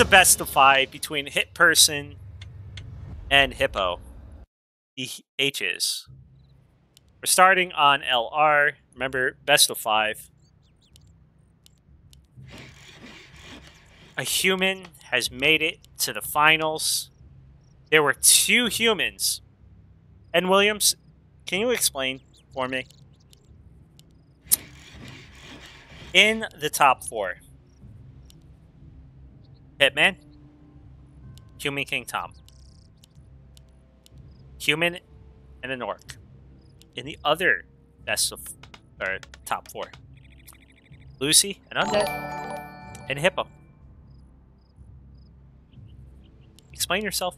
a best of five between Hit Person and Hippo. The H's. We're starting on LR. Remember, best of five. A human has made it to the finals. There were two humans. Ed Williams, can you explain for me? In the top four. Hitman. Human King Tom. Human and an orc. In the other best of or top four. Lucy, an undead, and Hippo. Explain yourself.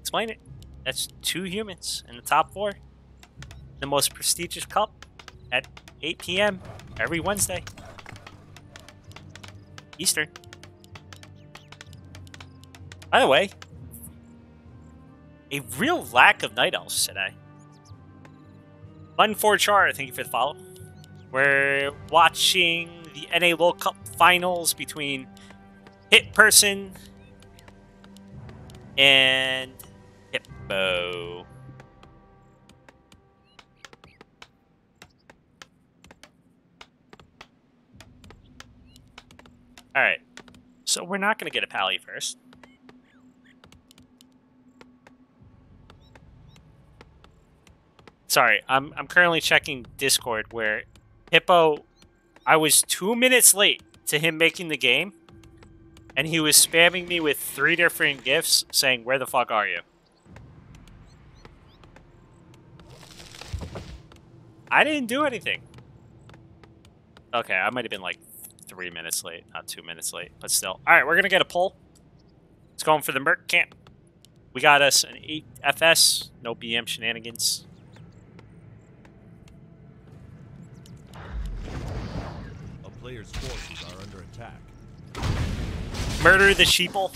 Explain it. That's two humans in the top four. The most prestigious cup at 8 p.m. every Wednesday. Eastern. By the way, a real lack of night elves today. Fun for Char, thank you for the follow. We're watching the NA World Cup finals between Hit Person and Hippo. Alright, so we're not going to get a pally first. Sorry, I'm currently checking Discord where Hippo, I was 2 minutes late to him making the game. And he was spamming me with 3 different GIFs saying, where the fuck are you? I didn't do anything. Okay, I might have been like 3 minutes late, not 2 minutes late, but still. All right, we're going to get a pull. It's going for the Merc camp. We got us an 8 FS, no BM shenanigans. A player's forces are under attack. Murder the sheeple.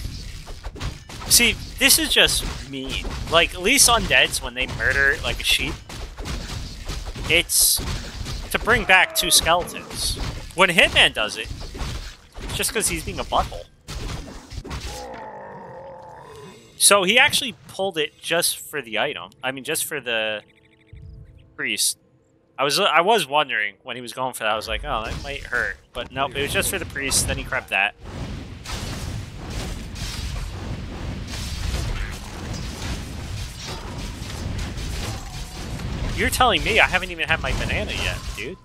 See, this is just mean. Like, at least undeads, when they murder, like, a sheep, it's to bring back 2 skeletons. When Hitman does it, it's just because he's being a butthole. So he actually pulled it just for the item. I mean, just for the priest. I was wondering when he was going for that. I was like, oh, that might hurt. But no, nope, it was just for the priest. Then he crept that. You're telling me I haven't even had my banana yet, dude.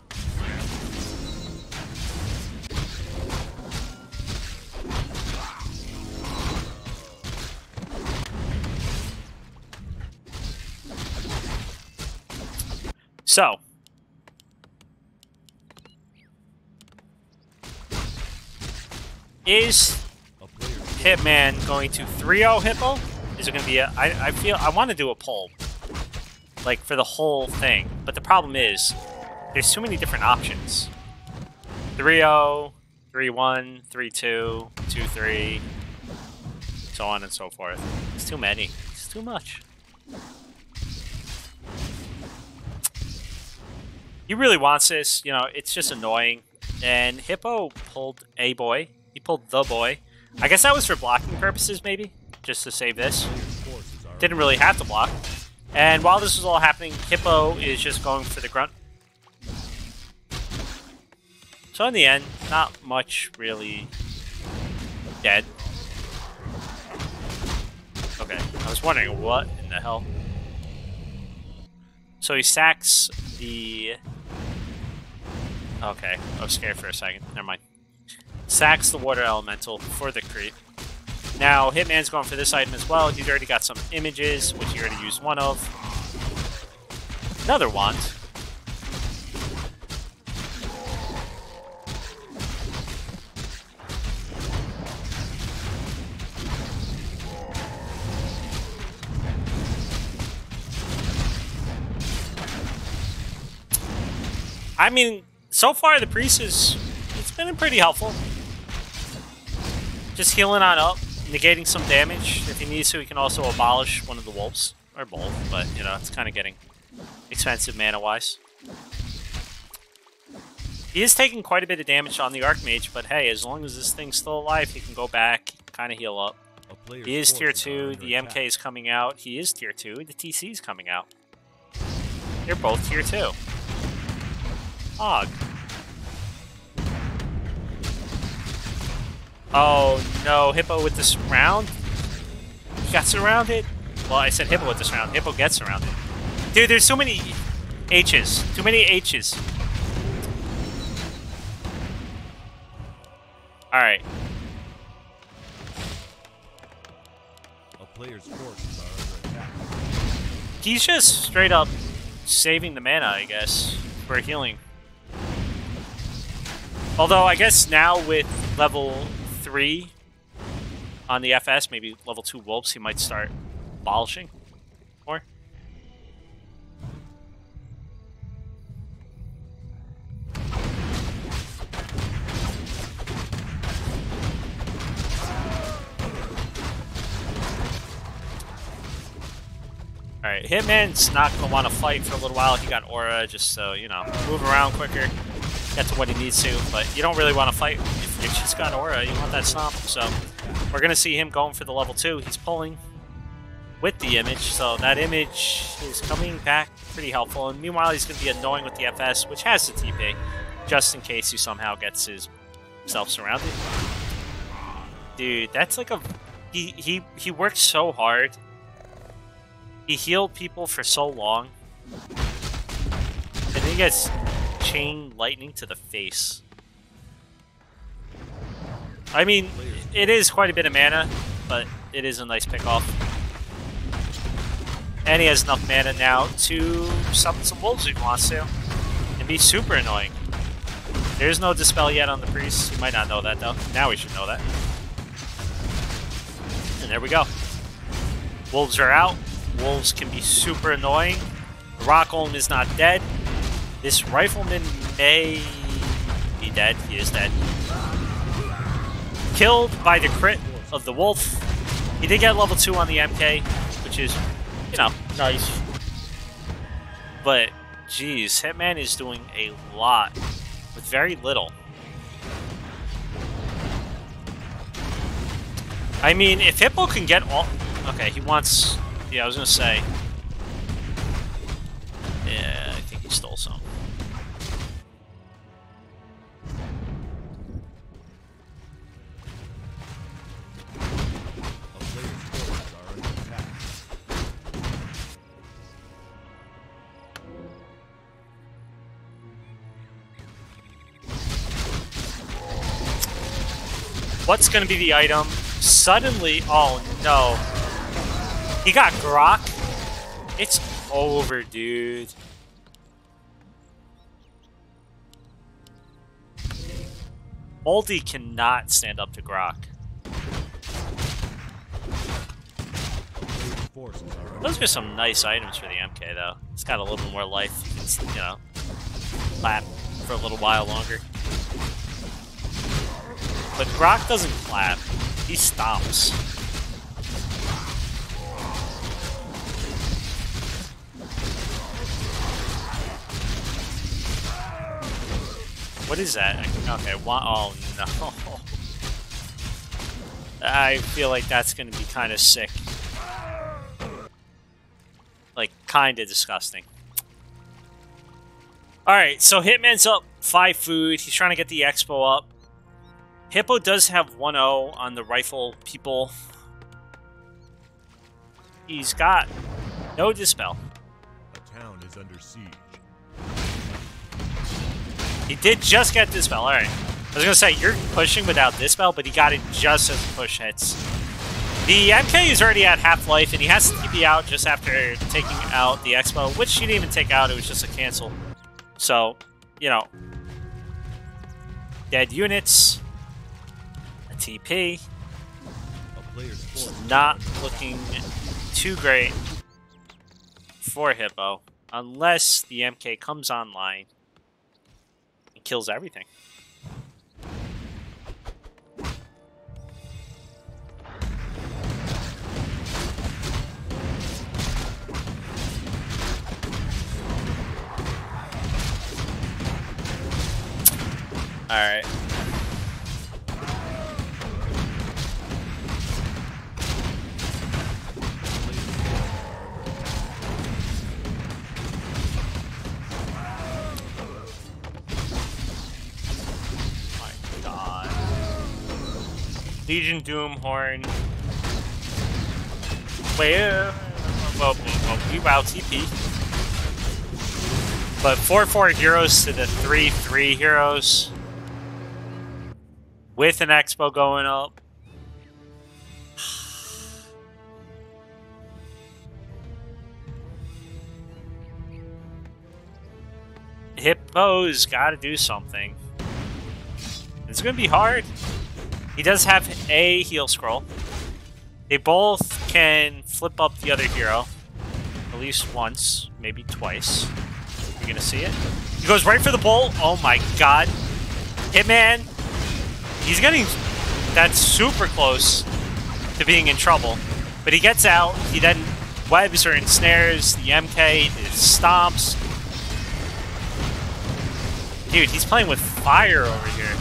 So. Is Hitman going to 3-0 Hippo? Is it going to be a... I feel... I want to do a poll. Like, for the whole thing. But the problem is, there's too many different options. 3-0, 3-1, 3-2, 2-3, so on and so forth. It's too many. It's too much. He really wants this. You know, it's just annoying. And Hippo pulled a boy. He pulled the boy. I guess that was for blocking purposes, maybe? Just to save this. Didn't really have to block. And while this is all happening, Hippo is just going for the grunt. So in the end, not much really dead. Okay, I was wondering what in the hell. So he sacks the... Okay, I was scared for a second. Never mind. Sacks the water elemental for the creep. Now, Hitman's going for this item as well. He's already got some images, which he already used one of. Another wand. I mean, so far the priest is... It's been pretty helpful. Just healing on up. Negating some damage. If he needs to, he can also abolish one of the wolves. Or both, but, you know, it's kind of getting expensive mana-wise. He is taking quite a bit of damage on the Archmage, but hey, as long as this thing's still alive, he can go back, kind of heal up. He is tier 2, the MK is coming out. He is tier 2, the TC is coming out. They're both tier 2. Og. Oh no, Hippo with the surround? He got surrounded? Well, I said Hippo with the surround. Hippo gets surrounded. Dude, there's so many H's. Too many H's. Alright. He's just straight up saving the mana, I guess, for healing. Although, I guess now with level 3 on the FS, maybe level 2 Wolves, he might start abolishing more. Alright, Hitman's not going to want to fight for a little while. He got Aura just so, you know, move around quicker, get to what he needs to, but you don't really want to fight if she's got Aura. You want that stomp, so we're going to see him going for the level 2. He's pulling with the image, so that image is coming back pretty helpful, and meanwhile he's going to be annoying with the FS, which has the TP, just in case he somehow gets himself surrounded. Dude, that's like a... He worked so hard. He healed people for so long, and then he gets chain lightning to the face. I mean, it is quite a bit of mana, but it is a nice pickoff. And he has enough mana now to summon some wolves if he wants to, and be super annoying. There's no dispel yet on the priest. You might not know that though. Now we should know that. And there we go. Wolves are out. Wolves can be super annoying. Rockholm is not dead. This Rifleman may be dead. He is dead. Killed by the crit of the wolf. He did get level 2 on the MK, which is, you know, nice. But, geez, Hitman is doing a lot with very little. I mean, if Hippo can get all... Okay, he wants... Yeah, I was gonna say. Yeah, I think he stole some. What's gonna be the item? Suddenly, oh no. He got Grok. It's over, dude. Moldy cannot stand up to Grok. Those are some nice items for the MK, though. It's got a little bit more life. It's, you know, clap for a little while longer. But Grok doesn't clap. He stomps. What is that? Okay, oh no. I feel like that's gonna be kind of sick. Like, kind of disgusting. Alright, so Hitman's up 5 food. He's trying to get the Expo up. Hippo does have 1-0 on the rifle people. He's got no dispel. A town is under siege. He did just get this spell, alright. I was gonna say, you're pushing without this spell, but he got it just as the push hits. The MK is already at half-life, and he has to TP out just after taking out the Expo, which she didn't even take out, it was just a cancel. So, you know. Dead units. A TP. Not looking too great for Hippo, unless the MK comes online. Kills everything. Legion Doom Horn. Well, we wow TP. But 4-4 heroes to the 3-3 heroes. With an expo going up. Hippo's gotta do something. It's gonna be hard. He does have a heal scroll. They both can flip up the other hero. At least once, maybe twice. You're gonna see it. He goes right for the bolt. Oh my god. Hitman! He's getting... That's super close to being in trouble. But he gets out. He then webs or ensnares the MK. It stomps. Dude, he's playing with fire over here.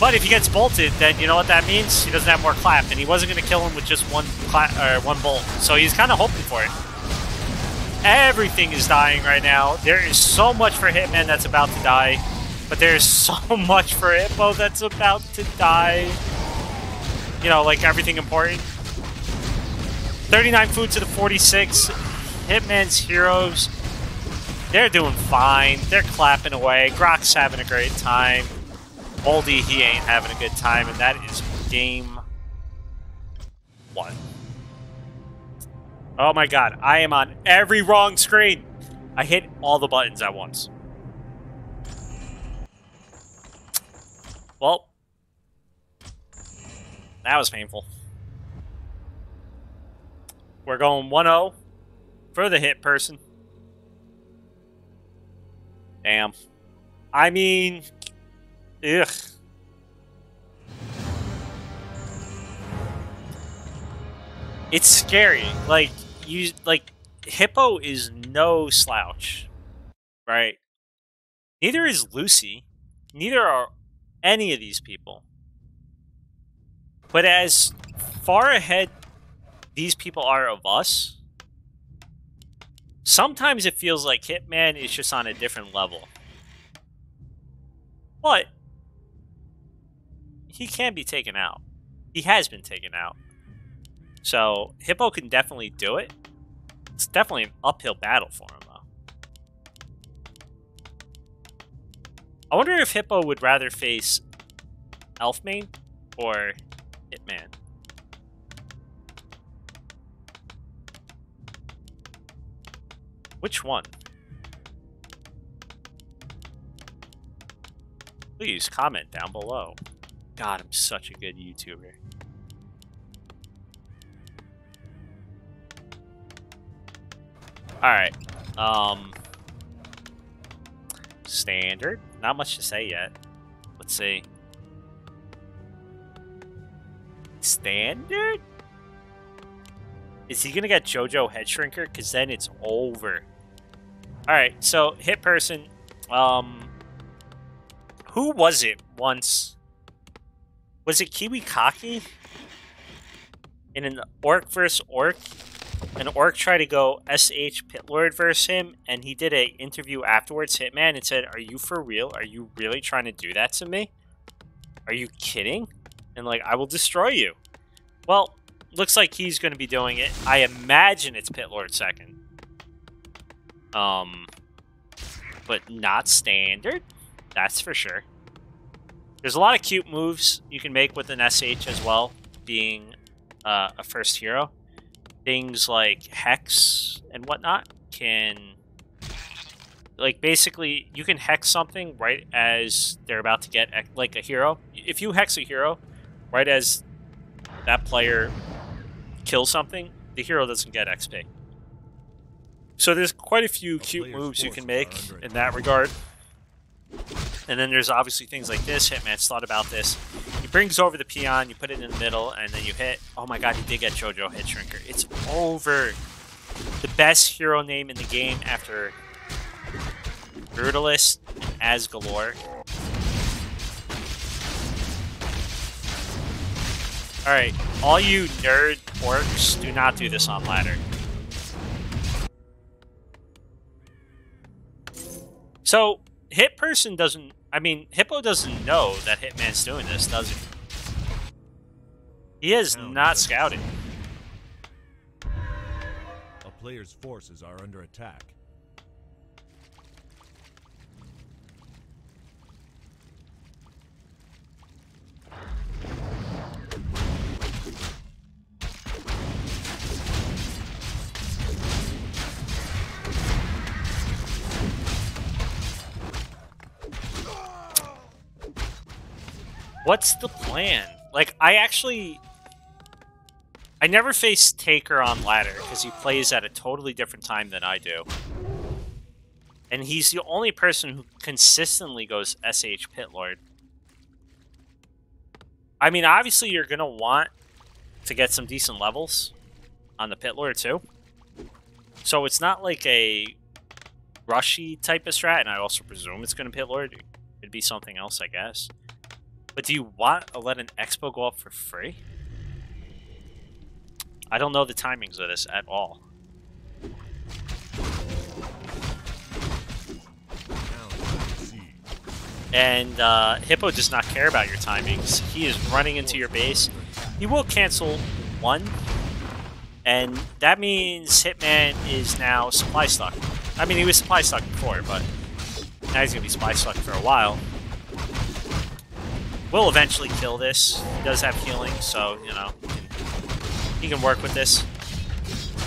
But if he gets bolted, then you know what that means? He doesn't have more clap, and he wasn't going to kill him with just one bolt. So he's kind of hoping for it. Everything is dying right now. There is so much for Hitman that's about to die, but there is so much for Hippo that's about to die. You know, like everything important. 39 food to the 46. Hitman's heroes, they're doing fine. They're clapping away. Grok's having a great time. Boldy, he ain't having a good time, and that is game one. Oh my god, I am on every wrong screen. I hit all the buttons at once. Well, that was painful. We're going 1-0 for the hit person. Damn. I mean, ugh. It's scary. Like, you, like, Hippo is no slouch, right? Neither is Lucy. Neither are any of these people. But as far ahead these people are of us, sometimes it feels like Hitman is just on a different level. But he can be taken out. He has been taken out. So Hippo can definitely do it. It's definitely an uphill battle for him, though. I wonder if Hippo would rather face Elfman or Hitman. Which one? Please comment down below. God, I'm such a good YouTuber. Alright. Standard. Not much to say yet. Let's see. Standard? Is he gonna get JoJo Head Shrinker? Because then it's over. Alright, so hit person. Who was it once? Was it Kiwikaki? In an orc versus orc? An orc tried to go SH Pitlord versus him, and he did an interview afterwards, Hitman, and said, "Are you for real? Are you really trying to do that to me? Are you kidding? And like, I will destroy you." Well, looks like he's gonna be doing it. I imagine it's Pitlord second. But not standard, that's for sure. There's a lot of cute moves you can make with an SH as well, being a first hero. Things like hex and whatnot can, like, basically you can hex something right as they're about to get, like, a hero. If you hex a hero right as that player kills something, the hero doesn't get XP. So there's quite a few cute moves you can make in that regard. And then there's obviously things like this. Hitman's thought about this. He brings over the peon, you put it in the middle, and then you hit. Oh my god, he did get JoJo Head Shrinker. It's over. The best hero name in the game after Brutalist and Asgalore. Alright, all you nerd orcs, do not do this on ladder. So, hit person doesn't, I mean, Hippo doesn't know that Hitman's doing this, does he? He is not scouting. A player's forces are under attack. What's the plan? Like, I never face Taker on ladder because he plays at a totally different time than I do. And he's the only person who consistently goes SH Pitlord. I mean, obviously you're going to want to get some decent levels on the Pitlord too. So it's not like a rushy type of strat, and I also presume it's going to Pitlord. It'd be something else, I guess. But do you want to let an expo go up for free? I don't know the timings of this at all. And Hippo does not care about your timings. He is running into your base. He will cancel one. And that means Hitman is now supply stuck. I mean, he was supply stuck before, but now he's going to be supply stuck for a while. We'll eventually kill this. He does have healing, so, you know, he can work with this.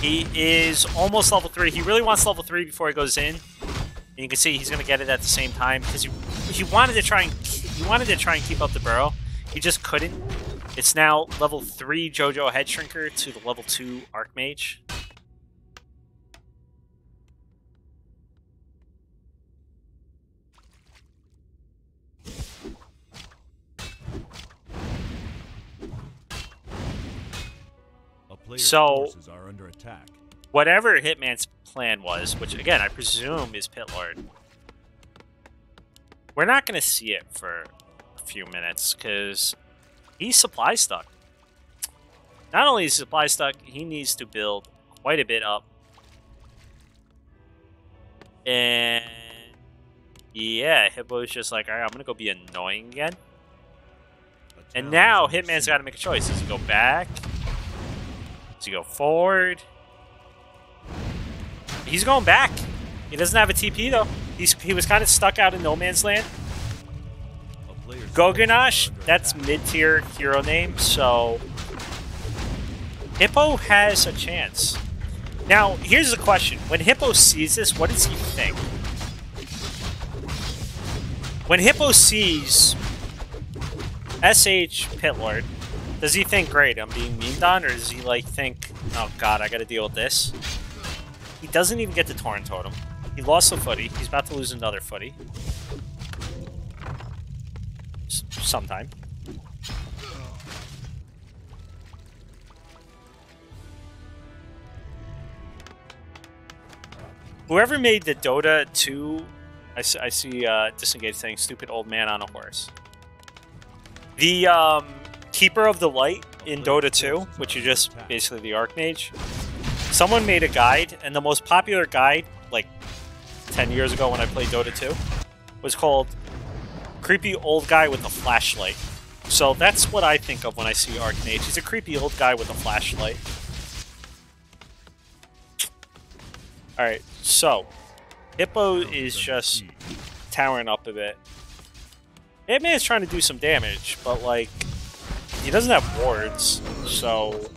He is almost level 3. He really wants level 3 before he goes in. And you can see he's going to get it at the same time because he wanted to try and keep up the burrow. He just couldn't. It's now level 3 JoJo Head Shrinker to the level 2 Archmage. So, whatever Hitman's plan was, which again I presume is Pitlord, we're not going to see it for a few minutes because he's supply stuck. Not only is he supply stuck, he needs to build quite a bit up. And yeah, Hippo's just like, alright, I'm going to go be annoying again. And now Hitman's got to make a choice. Does he go back? Does he go forward? He's going back. He doesn't have a TP though. He was kind of stuck out in no man's land. Goganash, that's mid-tier hero name, so Hippo has a chance. Now, here's the question. When Hippo sees this, what does he think? When Hippo sees SH Pitlord, does he think, great, I'm being memed on, or does he, like, think, oh god, I gotta deal with this? He doesn't even get the Tauren Totem. He lost a footy. He's about to lose another footy. Sometime. Whoever made the Dota 2, I see Disengage saying, stupid old man on a horse. The, Keeper of the Light in Dota 2, which is just basically the Archmage. Someone made a guide, and the most popular guide, like 10 years ago when I played Dota 2, was called Creepy Old Guy with a Flashlight. So that's what I think of when I see Archmage. He's a creepy old guy with a flashlight. Alright, so Hippo is just towering up a bit. Hitman's trying to do some damage, but like, he doesn't have wards, so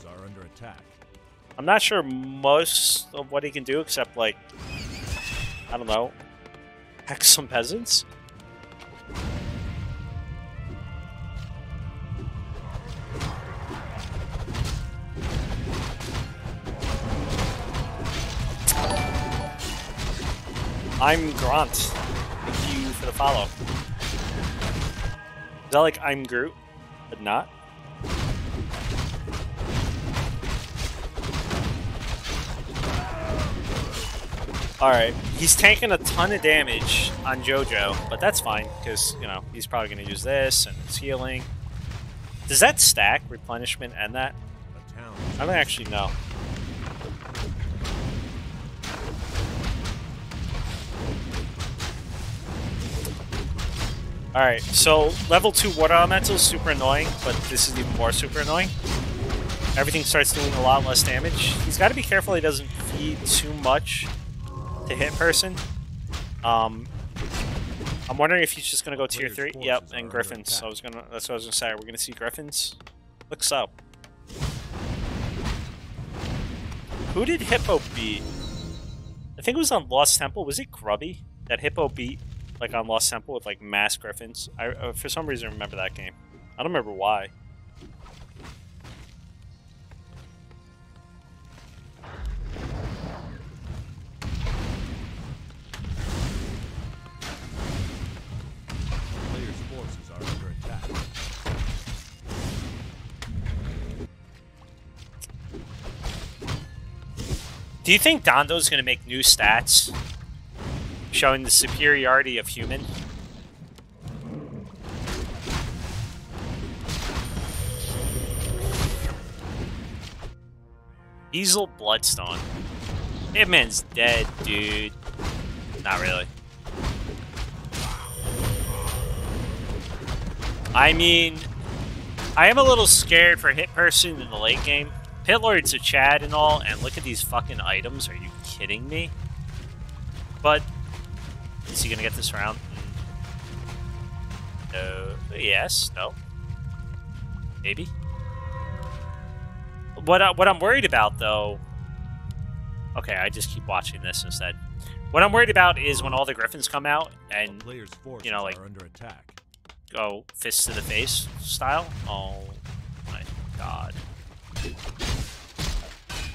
I'm not sure most of what he can do except, like, I don't know, hex some peasants? I'm Grant. Thank you for the follow. Is that like I'm Groot, but not? Alright, he's tanking a ton of damage on JoJo, but that's fine, because, you know, he's probably going to use this, and it's healing. Does that stack, replenishment, and that? I don't actually know. Alright, so level 2 water elemental is super annoying, but this is even more super annoying. everything starts doing a lot less damage. He's got to be careful he doesn't feed too much to hit person. I'm wondering if he's just gonna go tier 3. Yep, and griffins. So that's what I was gonna say. We're gonna see griffins. Looks up. Who did Hippo beat? I think it was on Lost Temple. Was it Grubby that Hippo beat, like on Lost Temple with like mass griffins? I for some reason remember that game. I don't remember why. Do you think Dondo's going to make new stats showing the superiority of human? Easel Bloodstone. Hitman's dead, dude. Not really. I mean, I am a little scared for Hit Person in the late game. Pitlord's a Chad and all, and look at these fucking items. Are you kidding me? But is he gonna get this round? No. Yes. No. Maybe. What I'm worried about though. Okay, I just keep watching this instead. What I'm worried about is when all the griffins come out and you know, like, under attack, go fist to the face style. Oh my god.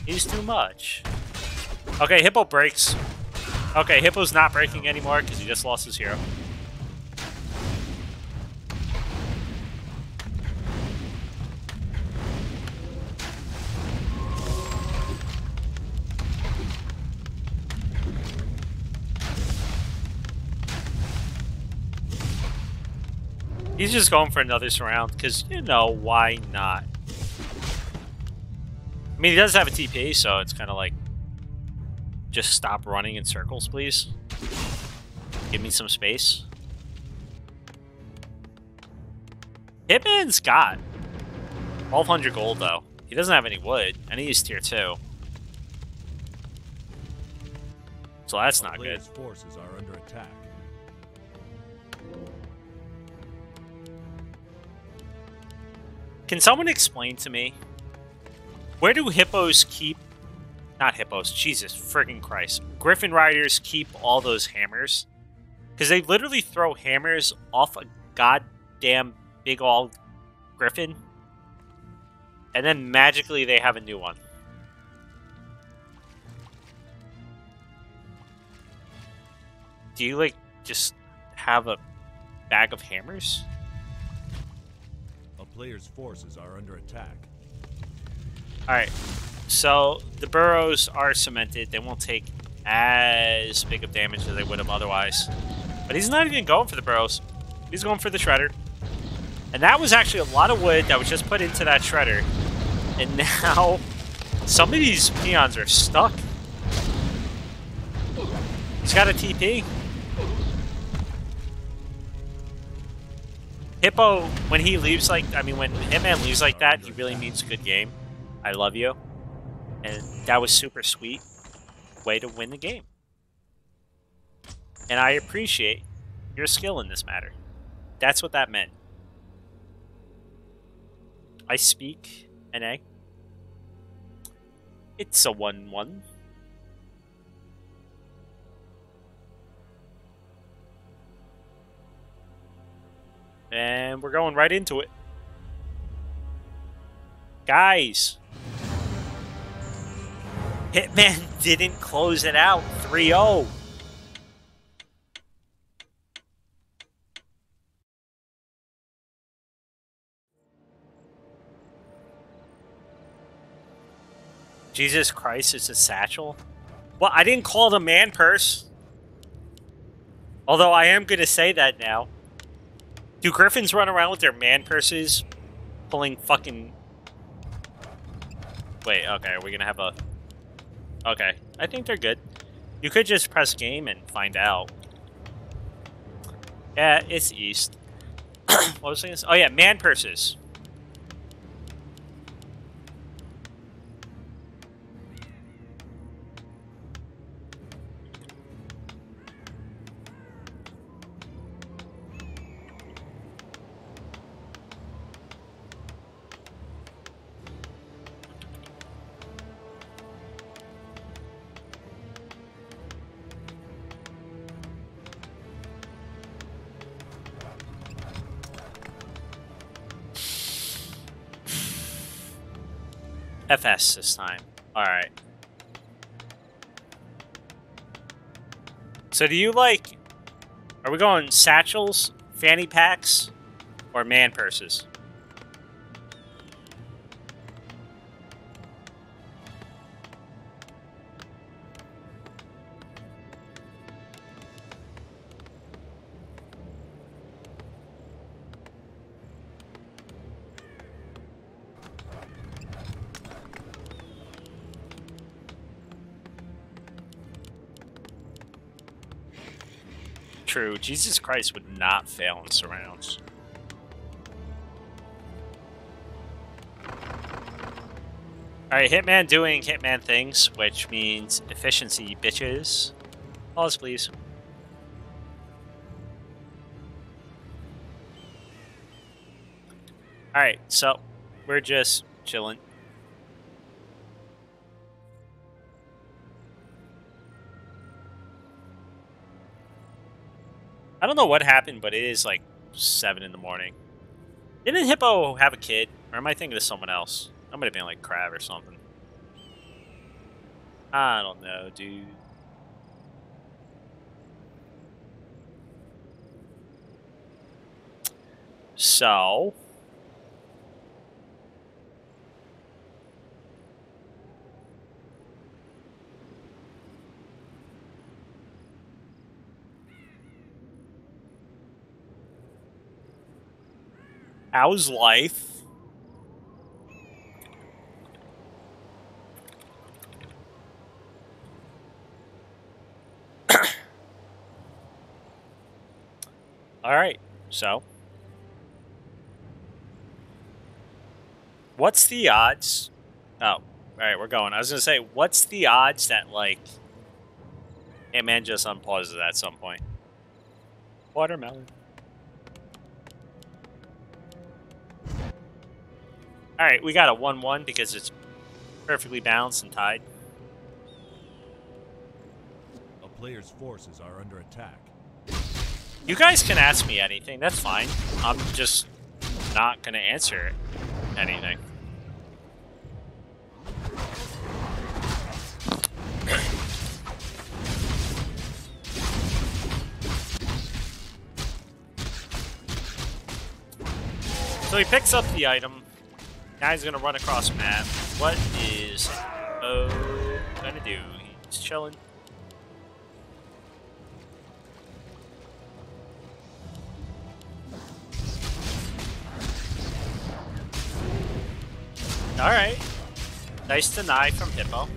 He's too much. Okay, Hippo breaks. Okay, Hippo's not breaking anymore because he just lost his hero. He's just going for another surround because, you know, why not? I mean, he does have a TP, so it's kind of like, just stop running in circles, please. Give me some space. Hitman's got 1,200 gold, though. He doesn't have any wood, and he is tier 2. So that's not good. Forces are under attack. Can someone explain to me, where do hippos keep, not hippos, Jesus friggin' Christ, griffin riders keep all those hammers? Because they literally throw hammers off a goddamn big old griffin, and then magically they have a new one. Do you, like, just have a bag of hammers? A player's forces are under attack. Alright, so the burrows are cemented. They won't take as big of damage as they would have otherwise. But he's not even going for the burrows. He's going for the shredder. And that was actually a lot of wood that was just put into that shredder. And now some of these peons are stuck. He's got a TP. Hippo, when he leaves like, I mean, when Hitman leaves like that, he really means a good game. I love you, and that was super sweet way to win the game, and I appreciate your skill in this matter. That's what that meant. I speak an egg. It's a 1-1. And we're going right into it. Guys, Hitman didn't close it out 3-0. Jesus Christ, it's a satchel. Well, I didn't call it a man purse. Although I am going to say that now. Do griffins run around with their man purses pulling fucking... Wait, okay, are we gonna have a... Okay, I think they're good. You could just press game and find out. Yeah, it's East. What was I gonna say? Oh yeah, man purses. FS this time. Alright. So do you like... Are we going satchels, fanny packs, or man purses? True. Jesus Christ would not fail in surrounds. Alright, Hitman doing Hitman things, which means efficiency, bitches. Pause, please. Alright, so we're just chilling. I don't know what happened, but it is like 7 in the morning. Didn't Hippo have a kid? Or am I thinking of someone else? I might have been like Crab or something. I don't know, dude. So... How's life? Alright, so. What's the odds? Oh, alright, we're going. I was going to say, what's the odds that, like, hey man just unpauses at some point? Watermelon. Alright, we got a 1-1 because it's perfectly balanced and tied. A player's forces are under attack. You guys can ask me anything, that's fine. I'm just not gonna answer anything. So he picks up the item. Now he's gonna run across the map. What is O gonna do? He's chilling. Alright. Nice deny from Hippo.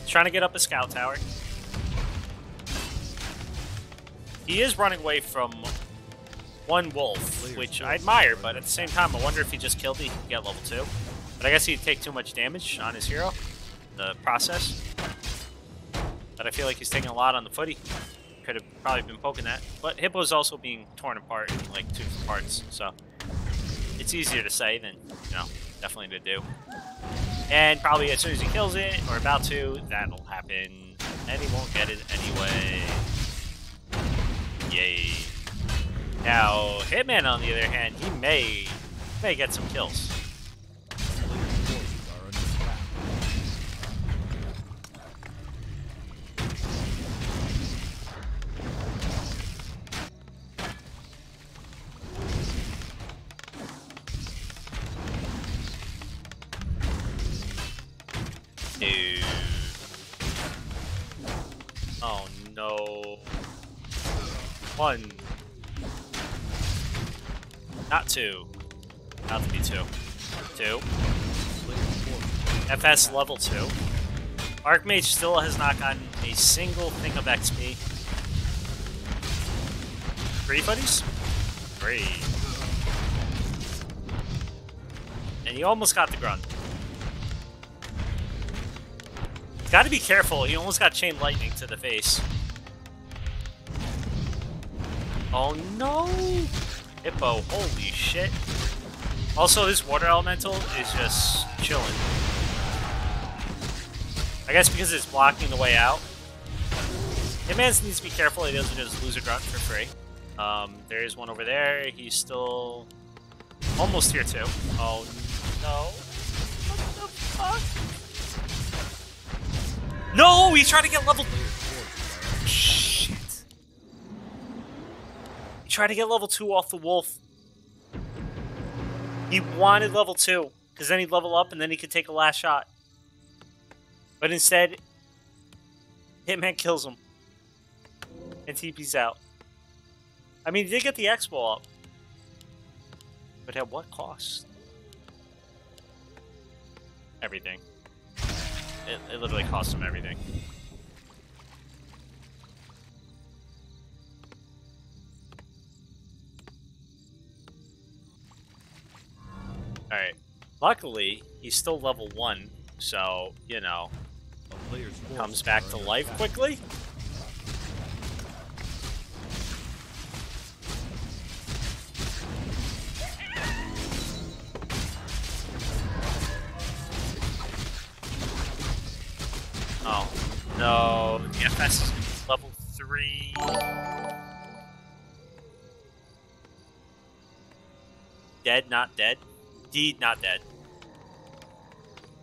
He's trying to get up a scout tower. He is running away from one wolf, which I admire, but at the same time, I wonder if he just killed me, he could get level 2. But I guess he'd take too much damage on his hero in the process. But I feel like he's taking a lot on the footy. Could have probably been poking that. But Hippo's also being torn apart in like 2 parts, so it's easier to say than, you know, definitely to do. And probably as soon as he kills it, or about to, that'll happen. And he won't get it anyway. Yay. Now, Hitman, on the other hand, he may get some kills. Dude. Oh no. One. Not 2. About to be 2. 2. FS level 2. Archmage still has not gotten a single thing of XP. 3 buddies? 3. And he almost got the grunt. Gotta be careful, he almost got chain lightning to the face. Oh no! Hippo, holy shit. Also, this water elemental is just chilling. I guess because it's blocking the way out. Hitman needs to be careful, he doesn't just lose a grunt for free. There is one over there, he's still almost tier 2. Oh no. What the No, he's trying to get level. Shit. He tried to get level 2 off the wolf. He wanted level 2, because then he'd level up and then he could take a last shot. But instead, Hitman kills him. And TP's out. I mean, he did get the X ball up. But at what cost? Everything. It literally cost him everything. Alright. Luckily, he's still level 1, so, you know, comes back to life quickly. Oh, no. The FS is going to be level 3. Dead, not dead. Deed, not dead.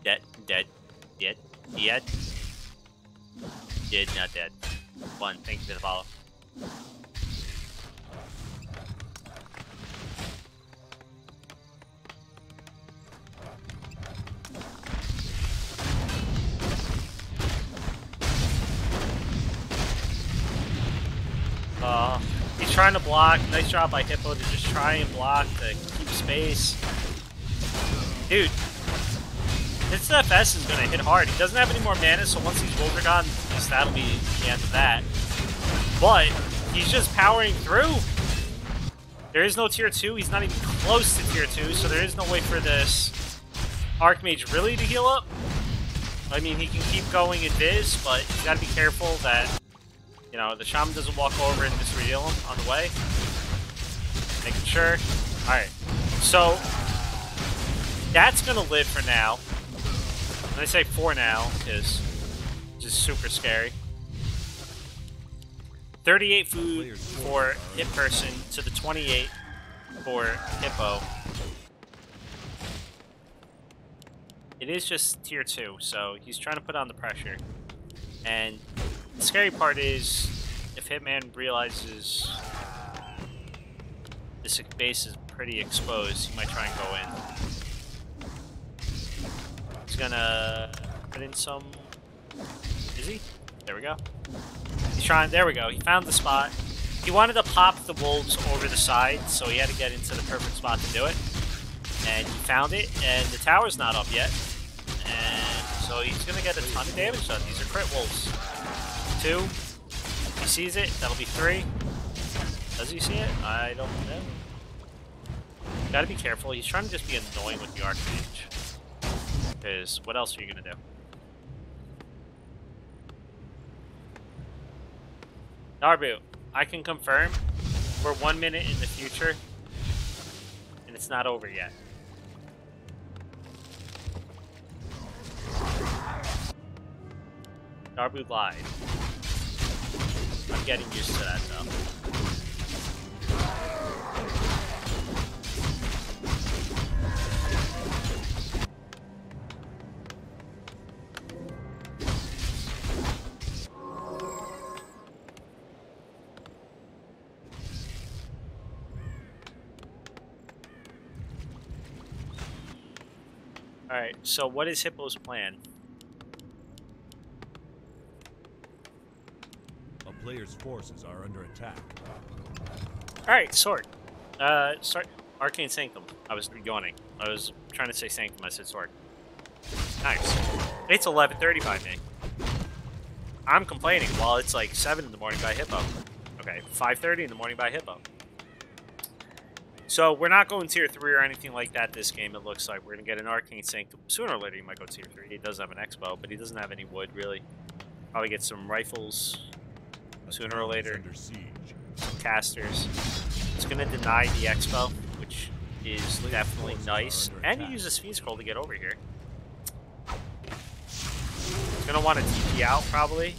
Dead, dead, dead, dead. Dead, not dead. One, thank you for the follow. He's trying to block. Nice job by Hippo to just try and block to keep space. Dude, this FS is going to hit hard. He doesn't have any more mana, so once he's Wolvergon, that'll be the end of that. But he's just powering through. There is no tier 2. He's not even close to tier 2, so there is no way for this Archmage really to heal up. I mean, he can keep going in Viz, but you got to be careful that, you know, the Shaman doesn't walk over and just reveal him on the way. Making sure. Alright. So, that's going to live for now. And I say for now, because it's just super scary. 38 food for Hit Person to the 28 for Hippo. It is just tier 2, so he's trying to put on the pressure. And the scary part is, if Hitman realizes this base is pretty exposed, he might try and go in. He's gonna put in some... Is he? There we go. He's trying... There we go. He found the spot. He wanted to pop the wolves over the side, so he had to get into the perfect spot to do it. And he found it, and the tower's not up yet. And so he's gonna get a ton of damage done. These are crit wolves. 2. If he sees it, that'll be 3. Does he see it? I don't know. Gotta be careful. He's trying to just be annoying with the Archmage. Because what else are you gonna do? Narbu, I can confirm we're 1 minute in the future and it's not over yet. Narbu lied. I'm getting used to that though. Alright, so what is Hippo's plan? Player's forces are under attack. Alright, sword. Start Arcane Sanctum. I was yawning. I was trying to say Sanctum, I said sword. Nice. It's 11:30 by me. I'm complaining while it's like 7 in the morning by Hippo. Okay, 5:30 in the morning by Hippo. So we're not going tier 3 or anything like that this game, it looks like. We're going to get an Arcane Sanctum. Sooner or later he might go tier 3. He does have an Expo, but he doesn't have any wood, really. Probably get some rifles. Sooner or later, casters. It's going to deny the expo, which is definitely nice. And he uses Speed Scroll to get over here. He's going to want to TP out, probably.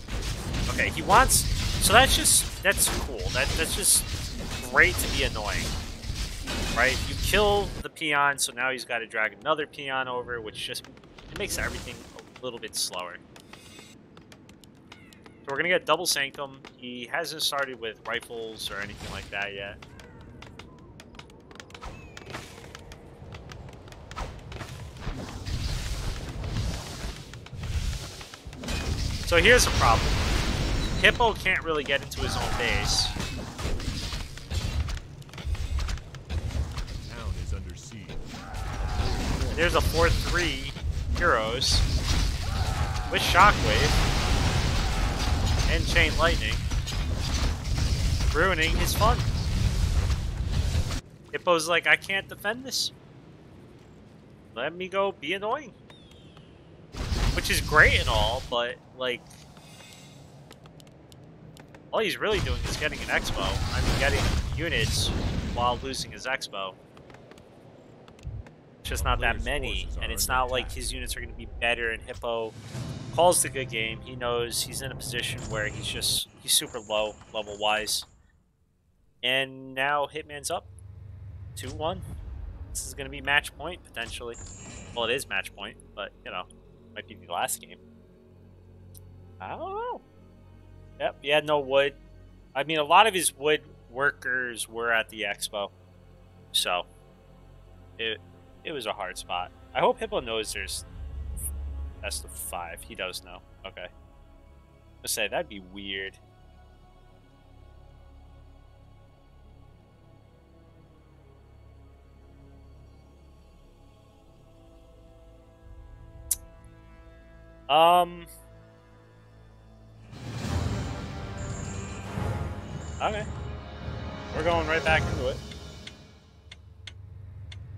Okay, he wants... So that's just... That's cool. That's just great to be annoying. Right? You kill the peon, so now he's got to drag another peon over, which just It makes everything a little bit slower. So we're gonna get double Sanctum. He hasn't started with rifles or anything like that yet. So here's the problem. Hippo can't really get into his own base. Town is under siege. There's a 4-3 Heroes with Shockwave and Chain Lightning, ruining his fun. Hippo's like, I can't defend this. Let me go be annoying. Which is great and all, but, like, all he's really doing is getting an expo. I mean, getting units while losing his expo. It's just not that many, and it's not like his units are going to be better, and Hippo calls the good game. He knows he's in a position where he's just, he's super low level-wise. And now Hitman's up 2-1. This is going to be match point, potentially. Well, it is match point, but, you know. Might be the last game. I don't know. Yep, he had no wood. I mean, a lot of his wood workers were at the expo. So, it was a hard spot. I hope Hippo knows there's best of 5. He does know. Okay. I was gonna say, that'd be weird. Okay. We're going right back into it.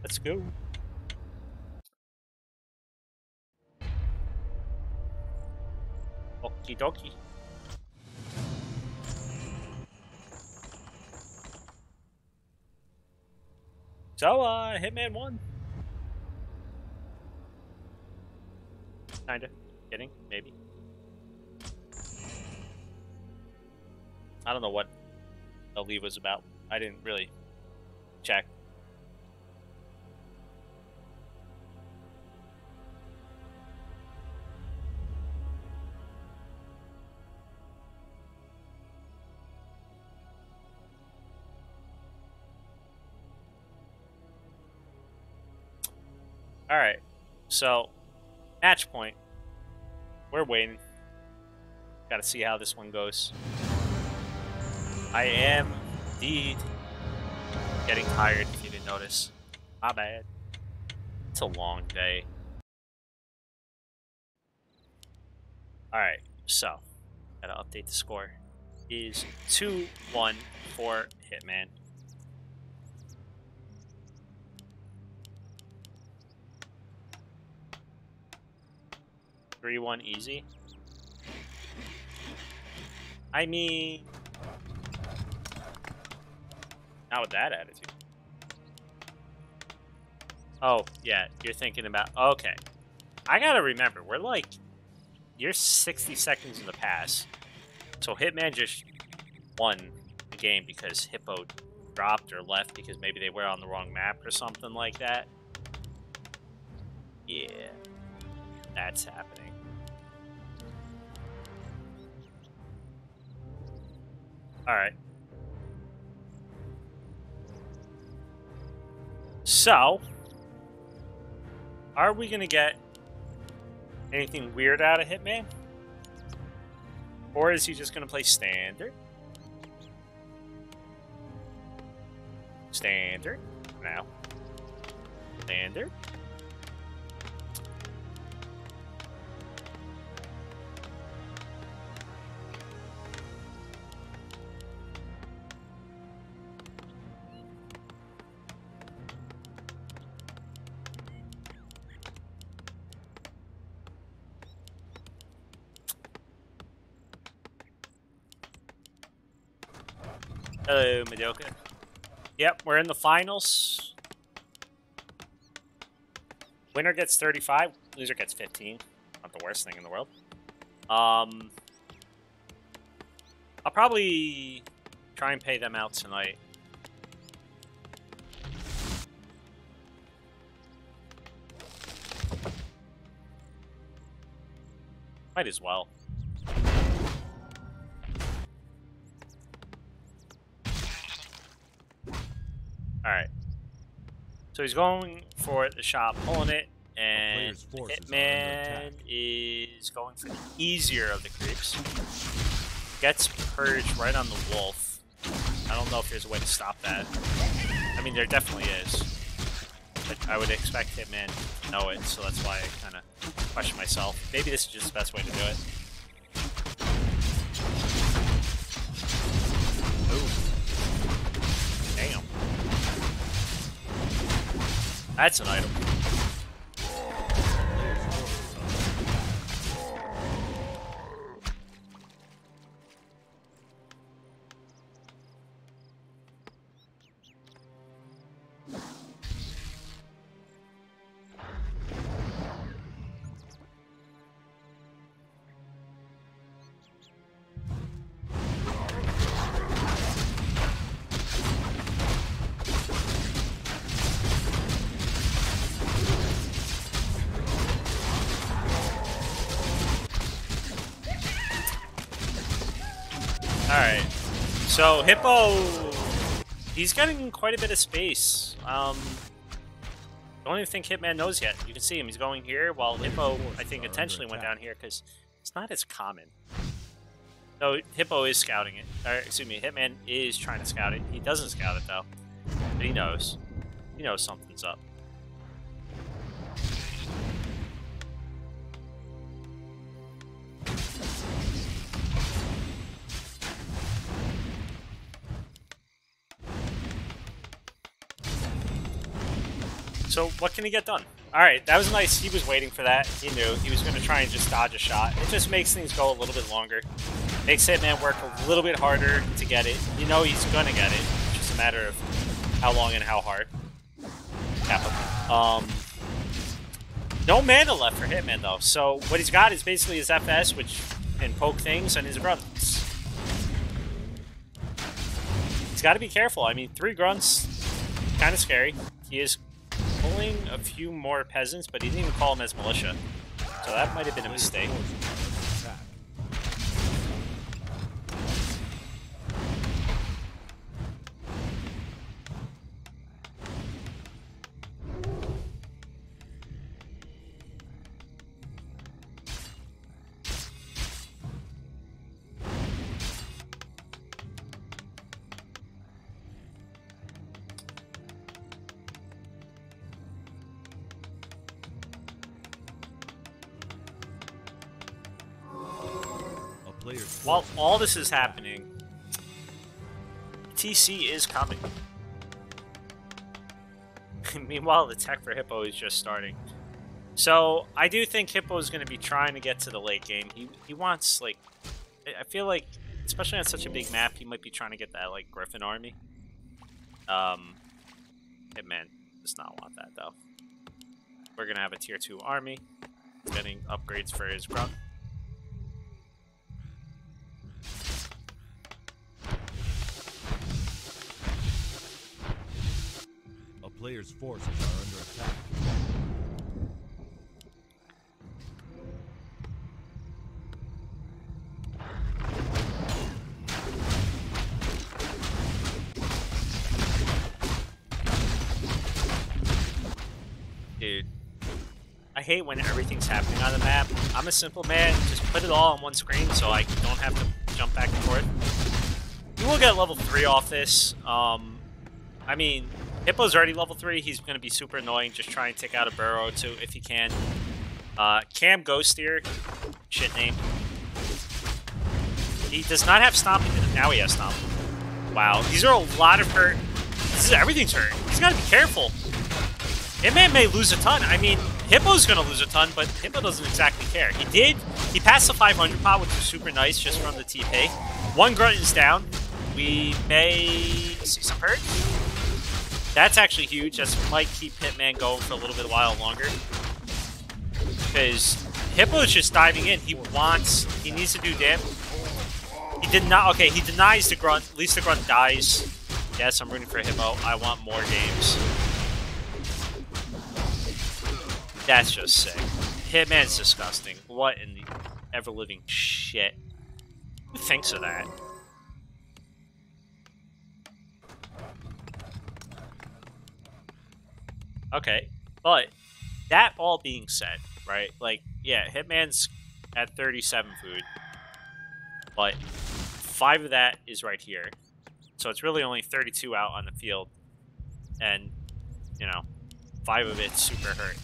Let's go. Okie dokie. So, Hitman won. Kinda. Kidding? Maybe. I don't know what the lead was about. I didn't really check. All right. So, match point. We're waiting. Gotta see how this one goes. I am indeed getting tired, if you didn't notice. My bad. It's a long day. Alright, so. Gotta update the score. It is 2-1 for Hitman. Three-1 easy. I mean, not with that attitude. Oh yeah, you're thinking about, okay. I gotta remember, we're like, you're 60 seconds in the pass. So Hitman just won the game because Hippo dropped or left because maybe they were on the wrong map or something like that. Yeah, that's happening. All right. So, are we going to get anything weird out of Hitman? Or is he just going to play standard? Standard. Now. Standard. Hello, Madoka. Yep, we're in the finals. Winner gets 35, loser gets 15. Not the worst thing in the world. I'll probably try and pay them out tonight. Might as well. Alright. So he's going for the shot, pulling it, and Hitman is going for the easier of the creeps. Gets purged right on the wolf. I don't know if there's a way to stop that. I mean, there definitely is. But I would expect Hitman to know it, so that's why I kind of question myself. Maybe this is just the best way to do it. Ooh. Damn. That's an item. Alright, so Hippo, he's getting quite a bit of space. Don't even think Hitman knows yet. You can see him, he's going here, while Hippo, I think, intentionally went down here because it's not as common. So Hippo is scouting it. Or, excuse me, Hitman is trying to scout it. He doesn't scout it, though. But he knows. He knows something's up. So what can he get done? Alright, that was nice. He was waiting for that. He knew. He was going to try and just dodge a shot. It just makes things go a little bit longer. Makes Hitman work a little bit harder to get it. You know he's going to get it. It's just a matter of how long and how hard. No mana left for Hitman, though. So what he's got is basically his FS, which can poke things, and his grunts. He's got to be careful. I mean, 3 grunts, kind of scary. He is pulling a few more peasants, but he didn't even call them as militia, so that might have been a mistake. While all this is happening, TC is coming. Meanwhile, the tech for Hippo is just starting. So, I do think Hippo is going to be trying to get to the late game. He wants, like, I feel like, especially on such a big map, he might be trying to get that, like, Griffin army. Hitman does not want that, though. We're going to have a tier 2 army. He's getting upgrades for his grunt. Players' forces are under attack. Dude, I hate when everything's happening on the map. I'm a simple man, just put it all on one screen so I don't have to jump back and forth. You will get level 3 off this. I mean, Hippo's already level 3. He's going to be super annoying. Just try and take out a burrow or 2 if he can. Cam Ghost here. Shit name. He does not have stomping. Now he has stomping. Wow. These are a lot of hurt. This is everything's hurt. He's got to be careful. Hitman may lose a ton. I mean, Hippo's going to lose a ton, but Hippo doesn't exactly care. He did. He passed the 500 pot, which was super nice just from the TP. 1 grunt is down. We may see some hurt. That's actually huge. That might keep Hitman going for a little bit while longer. Because Hippo is just diving in. He needs to do damage. He did not, okay, he denies the grunt. At least the grunt dies. Yes, I'm rooting for Hippo. I want more games. That's just sick. Hitman's disgusting. What in the ever-living shit. Who thinks of that? Okay, but that all being said, right? Like, yeah, Hitman's at 37 food, but 5 of that is right here. So it's really only 32 out on the field, and, you know, 5 of it's super hurt.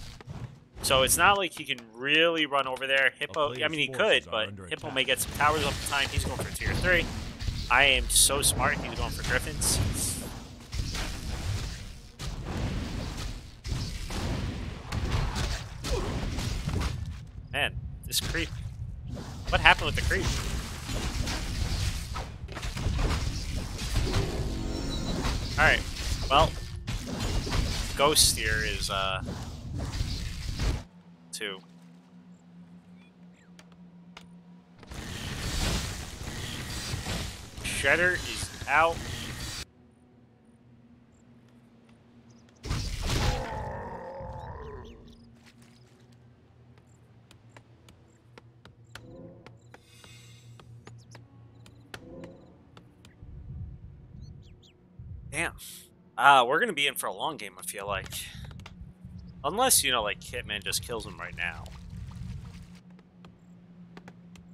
So it's not like he can really run over there. Hippo, I mean, he could, but Hippo may get some towers all the time. He's going for tier 3. I am so smart. He's going for griffins. Man, this creep. What happened with the creep? Alright, well, Ghost here is, 2. Shredder is out. Damn. We're gonna be in for a long game, I feel like. Unless, you know, like, Hitman just kills him right now.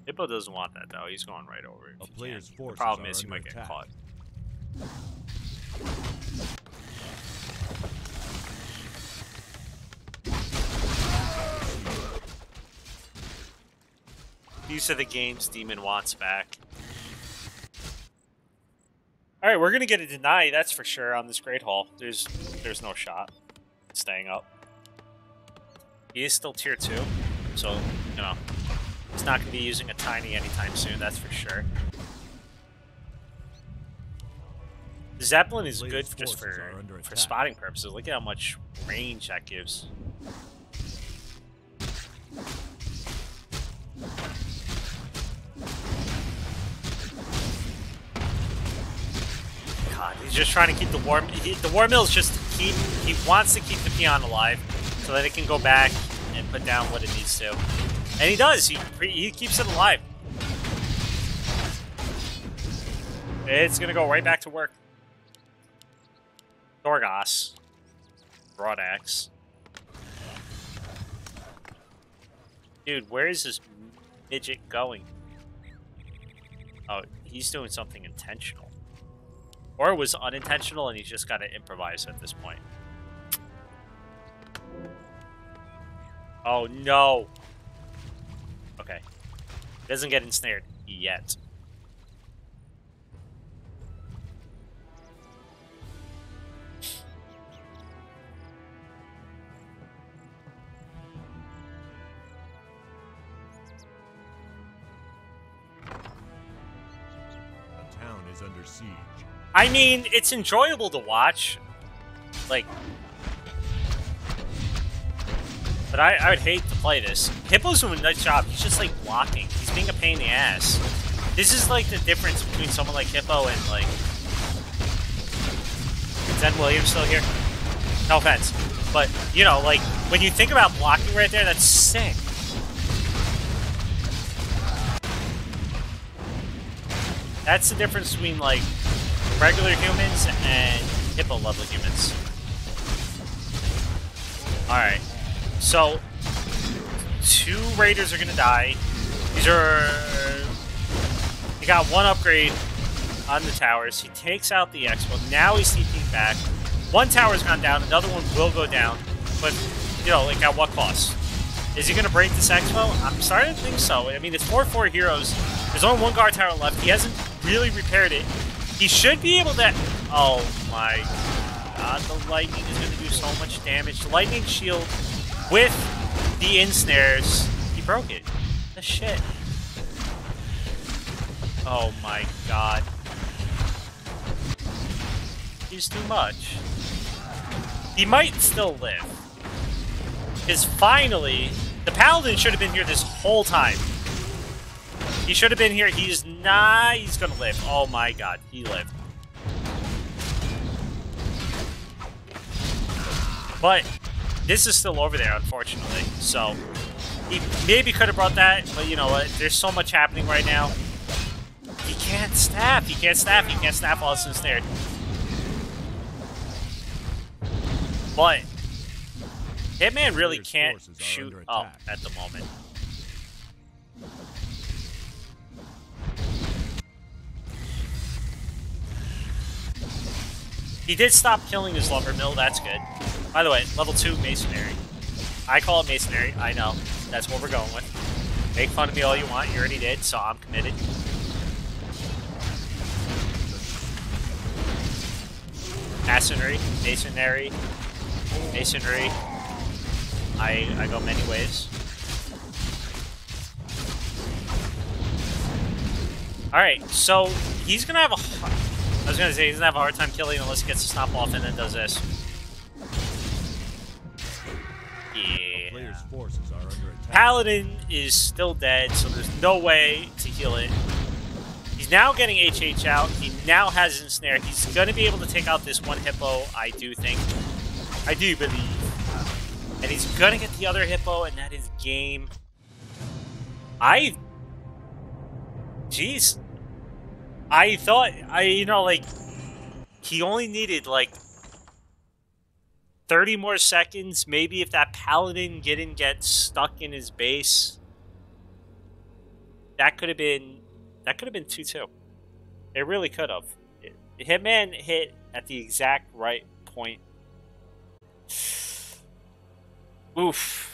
Hippo doesn't want that, though. He's going right over it. The problem is, he might get caught. These are the games Demon wants back. All right, we're gonna get a deny, that's for sure, on this Great Hall. There's no shot staying up. He is still tier 2, so you know he's not gonna be using a tiny anytime soon. That's for sure. The Zeppelin is good just for spotting purposes. Look at how much range that gives. He's just trying to keep the war. The war mill is just to keep. He wants to keep the peon alive, so that it can go back and put down what it needs to. And he does. He keeps it alive. It's gonna go right back to work. Torgas, Broadaxe. Dude, where is this midget going? Oh, he's doing something intentional. Or it was unintentional, and he's just got to improvise at this point. Oh, no. Okay. Doesn't get ensnared yet. The town is under siege. I mean, it's enjoyable to watch, like, but I would hate to play this. Hippo's doing a nice job. He's just, like, blocking. He's being a pain in the ass. This is, like, the difference between someone like Hippo and, like... Is Zen Williams still here? No offense. But, you know, like, when you think about blocking right there, that's sick. That's the difference between, like... regular humans and Hippo level humans. Alright, so 2 raiders are gonna die. These are... He got 1 upgrade on the towers. He takes out the expo. Now he's TPing back. 1 tower's gone down, another one will go down. But, you know, like at what cost? Is he gonna break this expo? I'm starting to think so. I mean, it's 4-4 heroes. There's only 1 guard tower left. He hasn't really repaired it. He should be able to... Oh my god, the lightning is going to do so much damage. The lightning shield with the ensnares. He broke it. The shit. Oh my god. He's too much. He might still live. Because finally, the paladin should have been here this whole time. He should have been here. He's not. He's gonna live. Oh my god, he lived. But this is still over there, unfortunately. So He maybe could have brought that, but you know what? There's so much happening right now. He can't snap. He can't snap. He can't snap while it's ensnared. But Hitman really can't shoot up at the moment. He did stop killing his lumber mill, that's good. By the way, level 2 masonry. I call it masonry, I know. That's what we're going with. Make fun of me all you want, you already did, so I'm committed. Masonry, masonry, masonry. I go many ways. Alright, so he's gonna have a... I was gonna say, he's gonna have a hard time killing unless he gets the stop off and then does this. Yeah. Paladin is still dead, so there's no way to heal it. He's now getting HH out. He now has ensnare. He's gonna be able to take out this one hippo, I do think. I do believe. And he's gonna get the other hippo, and that is game. Jeez. I thought, you know, like, he only needed, like, 30 more seconds. Maybe if that paladin didn't get stuck in his base, that could have been 2-2. It really could have. Hitman hit at the exact right point. Oof.